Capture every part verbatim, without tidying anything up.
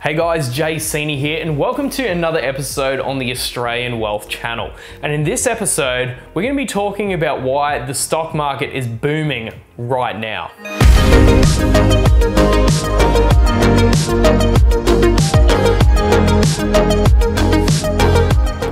Hey guys, Jay Seeney here, and welcome to another episode on the Australian Wealth Channel. And in this episode, we're going to be talking about why the stock market is booming right now.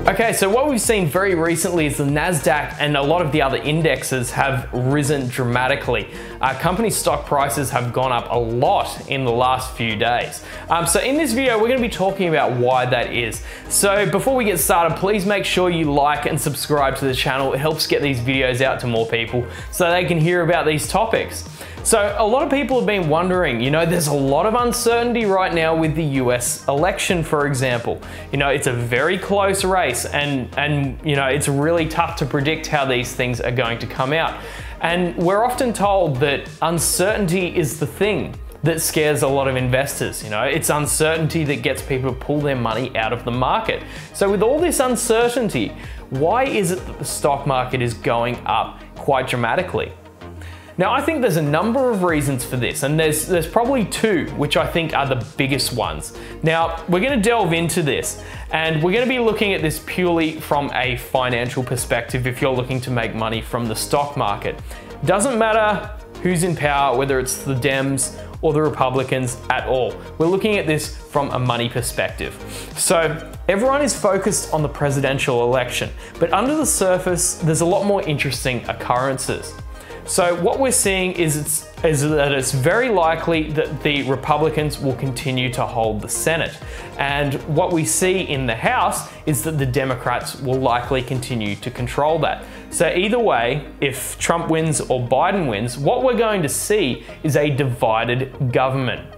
Okay, so what we've seen very recently is the NASDAQ and a lot of the other indexes have risen dramatically. Uh, company stock prices have gone up a lot in the last few days. Um, so in this video, we're gonna be talking about why that is. So before we get started, please make sure you like and subscribe to the channel. It helps get these videos out to more people so they can hear about these topics. So a lot of people have been wondering, you know, there's a lot of uncertainty right now with the U S election, for example. You know, it's a very close race and, and you know, it's really tough to predict how these things are going to come out. And we're often told that uncertainty is the thing that scares a lot of investors. You know, it's uncertainty that gets people to pull their money out of the market. So with all this uncertainty, why is it that the stock market is going up quite dramatically? Now, I think there's a number of reasons for this, and there's, there's probably two, which I think are the biggest ones. Now, we're gonna delve into this, and we're gonna be looking at this purely from a financial perspective if you're looking to make money from the stock market. Doesn't matter who's in power, whether it's the Dems or the Republicans at all. We're looking at this from a money perspective. So everyone is focused on the presidential election, but under the surface, there's a lot more interesting occurrences. So what we're seeing is, it's, is that it's very likely that the Republicans will continue to hold the Senate. And what we see in the House is that the Democrats will likely continue to control that. So either way, if Trump wins or Biden wins, what we're going to see is a divided government.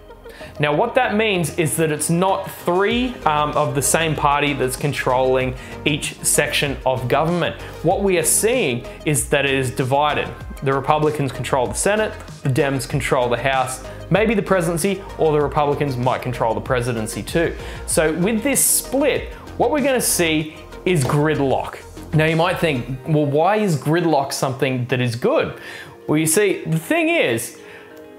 Now, what that means is that it's not three um, of the same party that's controlling each section of government. What we are seeing is that it is divided. The Republicans control the Senate, the Dems control the House, maybe the presidency, or the Republicans might control the presidency too. So with this split, what we're going to see is gridlock. Now you might think, well, why is gridlock something that is good? Well, you see, the thing is,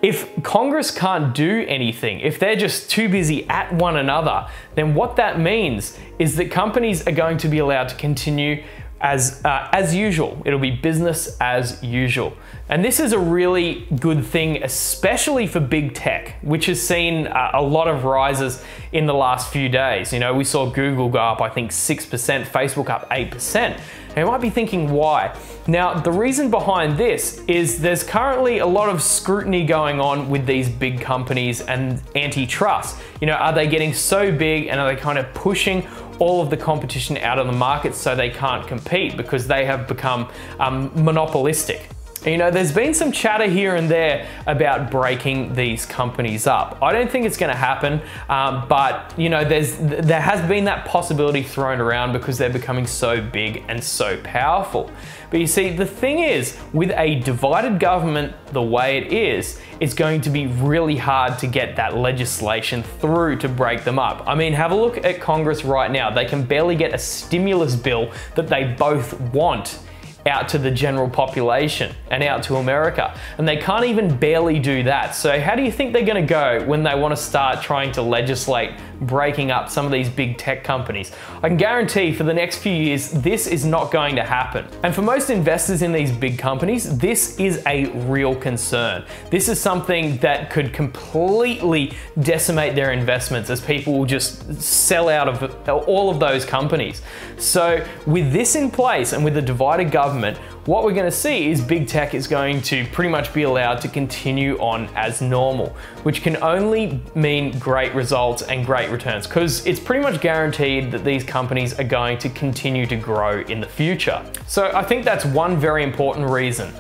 if Congress can't do anything, if they're just too busy at one another, then what that means is that companies are going to be allowed to continue as, uh, as usual. It'll be business as usual. And this is a really good thing, especially for big tech, which has seen uh, a lot of rises in the last few days. You know, we saw Google go up, I think six percent, Facebook up eight percent. Now, you might be thinking why. Now, the reason behind this is there's currently a lot of scrutiny going on with these big companies and antitrust. You know, are they getting so big and are they kind of pushing all of the competition out of the market so they can't compete because they have become um, monopolistic? You know, there's been some chatter here and there about breaking these companies up. I don't think it's going to happen, um, but you know, there's there has been that possibility thrown around because they're becoming so big and so powerful. But you see, the thing is, with a divided government the way it is, it's going to be really hard to get that legislation through to break them up. I mean, have a look at Congress right now. They can barely get a stimulus bill that they both want out to the general population and out to America. And they can't even barely do that. So how do you think they're gonna go when they wanna start trying to legislate breaking up some of these big tech companies? I can guarantee for the next few years, this is not going to happen. And for most investors in these big companies, this is a real concern. This is something that could completely decimate their investments as people will just sell out of all of those companies. So with this in place and with the divided government, what we're going to see is big tech is going to pretty much be allowed to continue on as normal, which can only mean great results and great returns because it's pretty much guaranteed that these companies are going to continue to grow in the future. So I think that's one very important reason.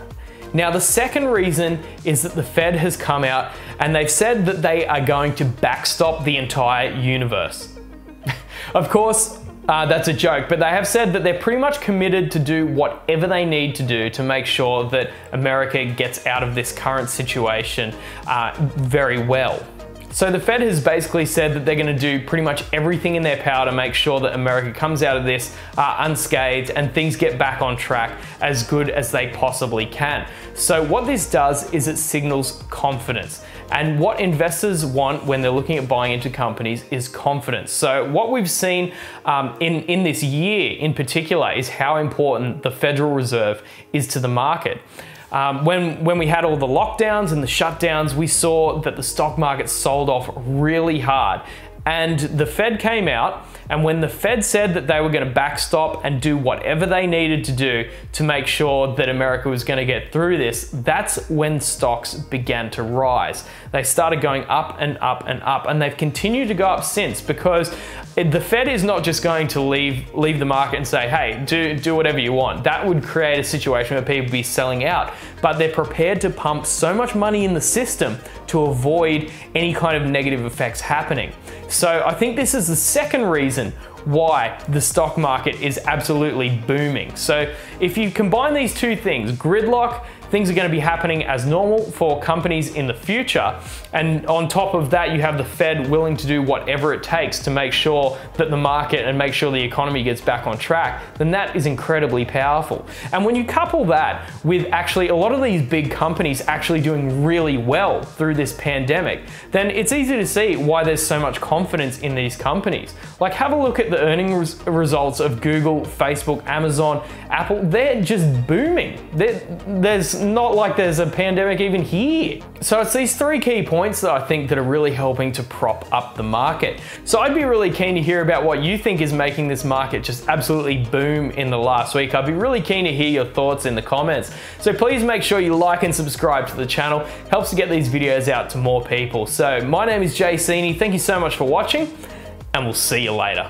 Now, the second reason is that the Fed has come out and they've said that they are going to backstop the entire universe. Of course, Uh, that's a joke, but they have said that they're pretty much committed to do whatever they need to do to make sure that America gets out of this current situation uh, very well. So the Fed has basically said that they're going to do pretty much everything in their power to make sure that America comes out of this uh, unscathed and things get back on track as good as they possibly can. So what this does is it signals confidence. And what investors want when they're looking at buying into companies is confidence. So what we've seen um, in, in this year in particular is how important the Federal Reserve is to the market. Um, when, when we had all the lockdowns and the shutdowns, we saw that the stock market sold off really hard. And the Fed came out, and when the Fed said that they were going to backstop and do whatever they needed to do to make sure that America was going to get through this, that's when stocks began to rise. They started going up and up and up, and they've continued to go up since, because the Fed is not just going to leave, leave the market and say, hey, do, do whatever you want. That would create a situation where people would be selling out, but they're prepared to pump so much money in the system to avoid any kind of negative effects happening. So I think this is the second reason why the stock market is absolutely booming. So if you combine these two things, gridlock, things are going to be happening as normal for companies in the future, and on top of that you have the Fed willing to do whatever it takes to make sure that the market and make sure the economy gets back on track, then that is incredibly powerful. And when you couple that with actually a lot of these big companies actually doing really well through this pandemic, then it's easy to see why there's so much confidence in these companies. Like, have a look at the earnings results of Google, Facebook, Amazon, Apple. They're just booming. They're, there's not like there's a pandemic even here. So it's these three key points that I think that are really helping to prop up the market. So I'd be really keen to hear about what you think is making this market just absolutely boom in the last week. I'd be really keen to hear your thoughts in the comments. So please make sure you like and subscribe to the channel. Helps to get these videos out to more people. So my name is Jay Seeney. Thank you so much for watching, and we'll see you later.